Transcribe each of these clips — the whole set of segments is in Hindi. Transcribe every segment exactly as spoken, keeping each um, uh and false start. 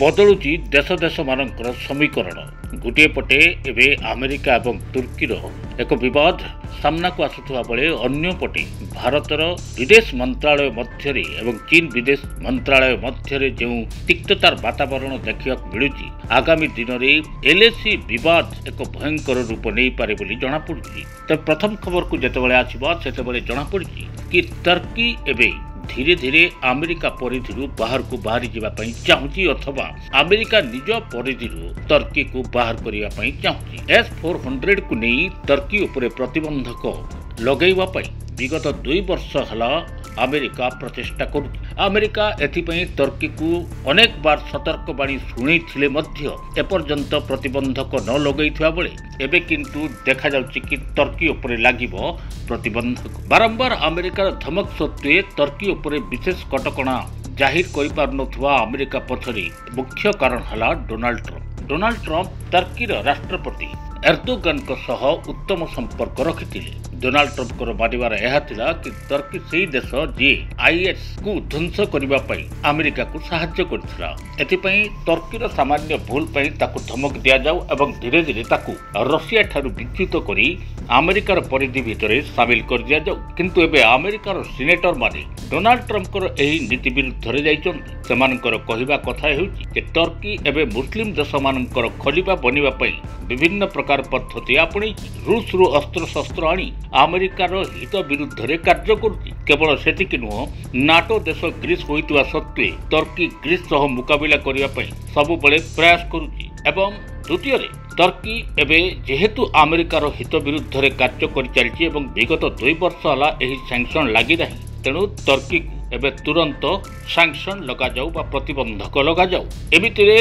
बदलुची देश देश मानकर समीकरण। गोटे पटे एवं आमेरिका और तुर्कीर एक बद सामना को आसुवा बेले अंपटे भारतर विदेश मंत्रालय मध्य एवं चीन विदेश मंत्रालय मध्य जो तिक्ततार वातावरण देखा मिलूँ आगामी दिन में एलएसी बद एक भयंकर रूप नहीं पारे जमापड़ी। तेज प्रथम खबर को जितेबाला आसवे जमापड़ी कि तुर्की एवं धीरे धीरे आमेरिका परिधि बाहर को बाहरी जावाई चाहूँगी अथवा आमेरिका निज परिधि तुर्की को बाहर करने चाहूँगी। एस फोर हंड्रेड को नहीं तुर्की उपरे प्रतिबंधक लगेवाई विगत दुई वर्ष है आमेरिका प्रचेष्टा करू। आमेरिका एथिपई तुर्की को अनेक बार सतर्कवाणी शुणी एपर्यंत प्रतिबंधक न लगे बेले एबे किंतु देखा कि तुर्की उपरे लागिब प्रतिबंधक। बारंबार अमेरिकार धमक सत्वे तुर्की उपरे विशेष कटकणा जाहिर कर पार नथुवा अमेरिका पछरे मुख्य कारण हला डोनाल्ड ट्रंप। डोनाल्ड ट्रंप तुर्कीर राष्ट्रपति एर्दोगान को सह उत्तम संपर्क रखी। डोनाल्ड ट्रंप को मानवर यह कि तुर्की से देश जी आईएस को ध्वंस करने अमेरिका को साहाय्य करथिला। तुर्कीर सामान्य भूल पर धमक दिया जाऊ एवं धीरे धीरे रशिया ठारू विच्युत कर अमेरिकार परिधि भितर सामिल कर दिया जाऊ। किंतु एबे अमेरिकार सिनेटर माने डोनाल्ड ट्रंप को यही नीति विरुद्ध जाइछन्ति। सेमानकर कहिबा कथा हेउछि कि तुर्की एबे मुस्लिम देश मानकर खलीफा बनवा विभिन्न प्रकार पद्धति आपणी रूस रु अस्त्र शस्त्र आनी अमेरिकार हित विरुद्ध रे कार्य करती। केवल सेतिक नुह नाटो देश ग्रीस होइतुवा सत्वे तुर्की ग्रीस सह मुकाबला करिया पई सबुबेले प्रयास करूची। एवं द्वितीय तुर्की एबे जेहेतु अमेरिकार हित विरुद्ध रे कार्य करि चलची एवं विगत दुई वर्ष हला एही सैंक्शन लागि नाही तेणु तुर्की एबे तुरंत सैंक्शन लगा जाऊ बा प्रतिबंधक लगा जाऊ। एमिति रे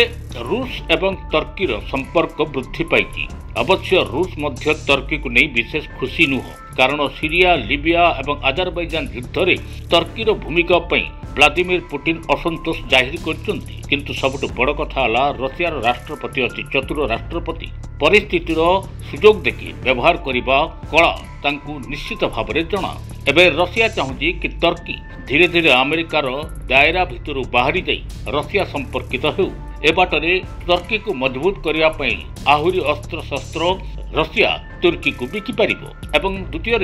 रूस एवं तुर्कीर संपर्क वृद्धि पाई। अवश्य रूस मध्य तुर्की को नहीं विशेष खुशी नुह कारण सीरिया लिबिया एवं आजरबैजान युद्ध रे तुर्कीर भूमिका पई व्लादिमिर पुटिन असंतोष जाहिर करछन्ति। किंतु सबटु बड़ कथा हला रशियार राष्ट्रपति अति चतुर राष्ट्रपति परिस्थितिर सुयोग देखि व्यवहार करिबा कला तांकु निश्चित भावरे जना। एबे रशिया चाहूँगी कि तुर्की धीरे धीरे अमेरिकार दायरा भितर बाहरी जाई रशिया संपर्कित हेउ। ए बाटरे तुर्की को मजबूत करिया पई आहुरी अस्त्र शस्त्र रशिया तुर्की को बिकि पारिबो। एवं द्वितीय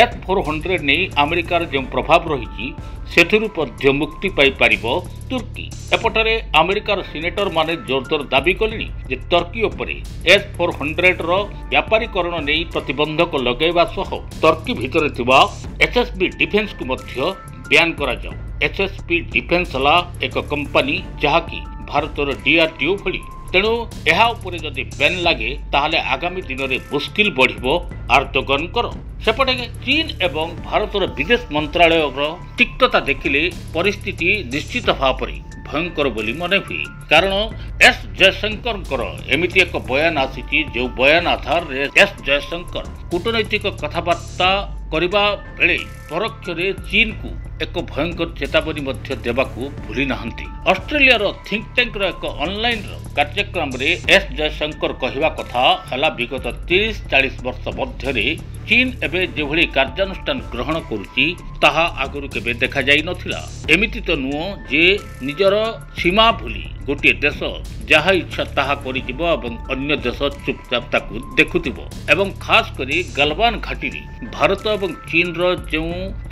एफ फोर हंड्रेड नहीं अमेरिकार जो प्रभाव रही से मुक्ति पाई पारिबो तुर्की। एपटरे अमेरिकार सिनेटर माने जोरदार दाबी कले जे तुर्की उपरे एस फोर हंड्रेड रो व्यापारीकरण नहीं प्रतिबंधक लगेवा सह तुर्की भितर थिबा एसएसबी डिफेन्स को मध्य बैन करा जाऊ। एसएसबी डिफेन्स हला एक कंपनी जहाँकि भारतर डीआरडीओ भली तेणु यहाँ उपरे जदि बैन लगे ताहले आगामी दिन में मुस्किल बढ़िबो एर्दोगन कर। सेपटे चीन एवं भारतर विदेश मंत्रालय तिक्तता देखिले परिस्थिति निश्चित भाव में भयंकर बोली मने हुए कारण एस जयशंकर एमिति एक बयान आसीची जो बयान आधार रे एस जयशंकर कूटनैतिक कथबार्ता करबा बेले परोक्षरे चीन को एक भयंकर चेतावनी मध्य देवाकू भूली नाहंती। ऑस्ट्रेलिया रो थिंक टैंक रो एक ऑनलाइन रो कार्यक्रम रे एस जयशंकर कहिबा कथा हला विगत तीस चालीस वर्ष मध्य रे चीन एबे जे भली कार्यानुष्ठान ग्रहण करूची ताहा आगरु केबे देखा जाई नथिला। एमिति तो नुओ जे निजर सीमा भूली गोटे देश जहा इच्छा ताहा करिजिब एवं अन्य देश चुपचाप ताकू देखुथिब। एवं खास करी गलवान घाटी भारत एवं चीन रो जो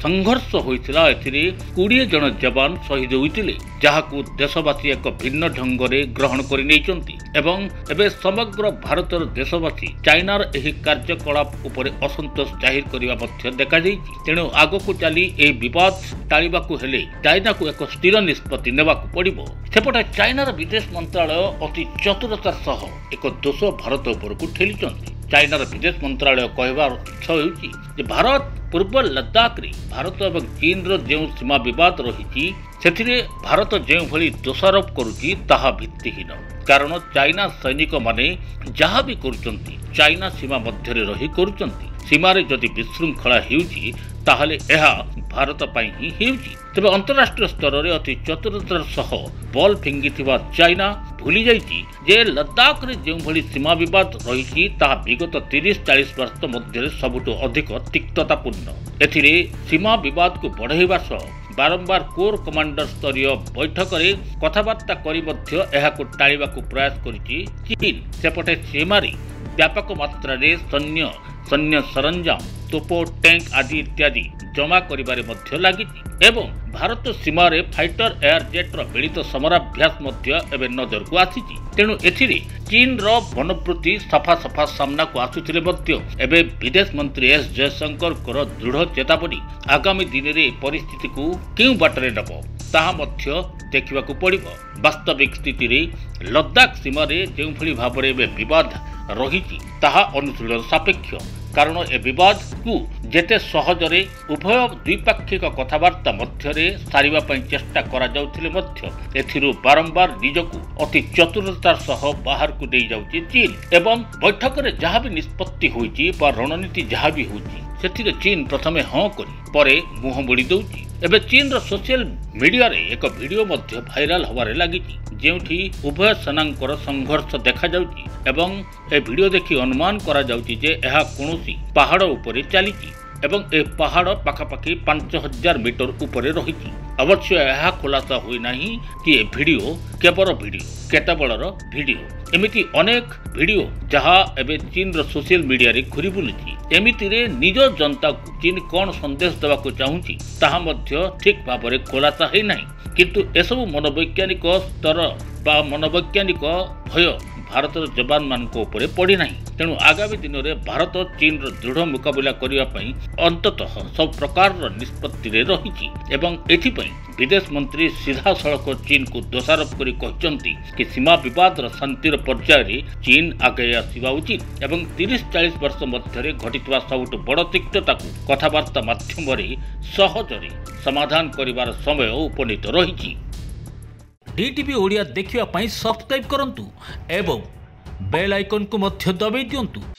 संघर्ष होइतिला एथिरे बीस जन जवान शहीद होइतिले जहाकू देशवासी एक भिन्न ढंग रे ग्रहण करि नैचंती। एवं एबे समग्र भारतर देशवासी चाइनार एही कार्यकलाप उपरे असंतोष जाहिर करिबा मध्य देखा जाइछि। तेणु आगकू चाली ए विवाद टाळिबाकू हेले चाइना को एक स्थिर निष्पत्ति नेबाकू पड़िबो। सेपटे चाइना विदेश मंत्रालय अति चतुरता सह एक दोष भारत उपरकू ठेली। चाइनार विदेश मंत्रालय कहबार इच्छा हो भारत पूर्व लद्दाख रे भारत एवं चीन रो जो सीमा विवाद रही से भारत जो भली दोषारोप करुची ताहा भित्तिहीन कारण चाइना सैनिक माने जहाँ भी करुचंती चाइना सीमा मध्य रही करुचंती। सीमार जदि विशृंखला हेउची ताहले एहा भारत पाई ही हेउची। तेबे अंतरराष्ट्रीय स्तर रे अति चतुरतार सह बॉल फिंगिथिबा चाइना भूली जाइछि जे लद्दाख रे जो भली सीमा विवाद रहिछि ताहा विगत तीस चालीस वर्ष मध्य सबुठो अधिक तिक्ततापूर्ण। एथिरे सीमा विवाद को बढ़ाइबा सह बारंबार कोर कमांडर स्तरीय बैठक में कथबार्ता टाणीवाकू प्रयास करिछि चीन। सेपटे सीमारे व्यापक मात्रा रे सैन्य सैन्य सरंजाम तोप टैंक आदि इत्यादि जमा करिबारे मध्य लागिछि एवं भारत सीमा रे फाइटर एयरजेट्र मिलित समराभ्यास मध्य एबे नजर को आसीछि। तेणु एथिरे चीन रो वनवृत्ति सफा सफा सामना को आसुथिले मध्य एबे विदेश मंत्री एस जयशंकर कर दृढ़ चेतावनी आगामी दिन रे परिस्थिति को केउ बाटरे नबो ताहा मध्य देखिबाकू पड़िबो। वास्तविक स्थिति रे लद्दाख सीमा रे जेउ भली भाव रे एबे विवाद रहिछि ताहा अनुसूलन सापेक्ष, कारण ए विवाद को जेते सहजरे उभय द्विपाक्षिक कथबार्ता मध्यरे सारिबा पई चेष्टा करा जाउथिले मध्य एथिरु बारंबार निजकु अति चतुरतार सह बाहर को देई जाउछि चीन। एवं बैठक रे जहा भी निष्पत्ति होईछि बा रणनीति जहा भी होईछि सेथिरे चीन प्रथमे हां करी परे मुह मोड़ी दउछि। एबे चीन रो सोशल मीडिया रे एक वीडियो मध्य भाइराल होवारे लागिछि जेउठी उभय सेनांकर संघर्ष देखा जाउछि एवं ए वीडियो देखि अनुमान करा जाउछि जे एहा कोनोसी पहाड़ उपरे चालिछि एवं ए पहाड़ पाखापाखि पांच हजार मीटर उपरे रहिछि। अवश्य यह खुलासा हुई नाही कि ए भिडियो केबर भिडियो केतबलर भिडियो एमिति अनेक भिडियो जहा एबे चीन रो सोशल मीडिया रे घुरी बुलुछि। एमिति रे निज जनता को चीन कोन संदेश देबा को चाहुछि ताहा मध्य ठीक भाव रे खुलासा हे नाही, किंतु एसबु मनोवैज्ञानिक स्तर बा मनोवैज्ञानिक भय भारत जवान मान उपरे पड़ी ना। तेणु आगामी दिन में भारत चीन दृढ़ मुकाबला करने अंततः सब प्रकार निष्पत्ति रही विदेश मंत्री सीधा सड़क चीन को दोषारोप करी कहचंती कि सीमा विवाद शांतिर पर्याय चीन आगे आसवा उचित एवं तीस चालीस वर्ष मध्य घटिता सबुठ बड़ तिक्तता को कथबार्ता मध्यम सहजरे समाधान कर समय उपनीत रही। डीटीवी ओडिया देखिबा पई सब्सक्राइब करंतु एवं बेल आइकन को मध्य दबाई दियंतु।